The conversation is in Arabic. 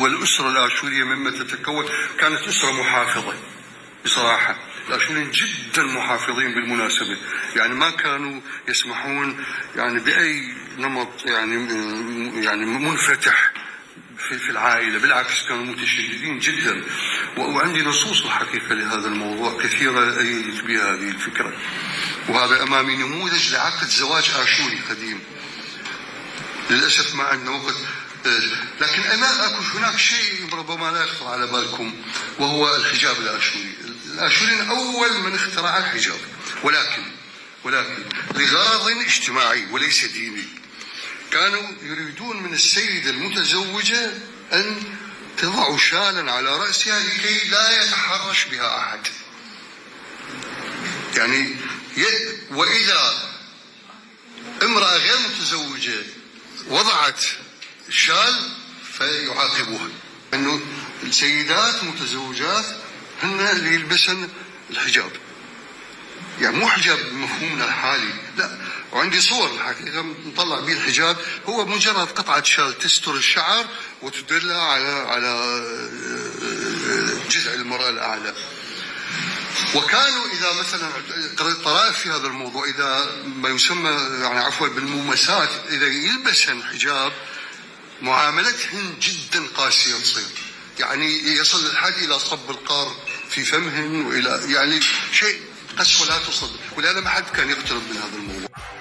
والأسرة الآشورية مما تتكون كانت أسرة محافظة بصراحة. الآشوريين جدا محافظين بالمناسبة، يعني ما كانوا يسمحون يعني بأي نمط يعني منفتح في العائلة، بالعكس كانوا متشددين جدا. وعندي نصوص الحقيقة لهذا الموضوع كثيرة أيدت بها هذه الفكرة، وهذا أمامي نموذج لعقد زواج آشوري قديم. للأسف ما عندنا وقت، لكن أنا أكو هناك شيء ربما لا يخطر على بالكم، وهو الحجاب الآشوري. الآشوريين أول من اخترع الحجاب، ولكن لغرض اجتماعي وليس ديني. كانوا يريدون من السيدة المتزوجة أن تضع شالا على رأسها لكي لا يتحرش بها أحد، يعني وإذا امرأة غير متزوجة وضعت شال فيعاقبوها. أنه السيدات المتزوجات هن اللي يلبسن الحجاب، يعني مو حجاب مفهومنا الحالي، لا. وعندي صور الحقيقة نطلع بيه الحجاب، هو مجرد قطعة شال تستر الشعر وتدلها على جذع المرأة الأعلى. وكانوا إذا مثلا قرأت طرائف في هذا الموضوع، إذا ما يسمى يعني عفوا بالمومسات، إذا يلبسن حجاب معاملتهن جدا قاسية تصير، يعني يصل الحد إلى صب القار في فمهن، وإلى يعني شيء قسوة لا تصل، ولهذا ما حد كان يقترب من هذا الموضوع.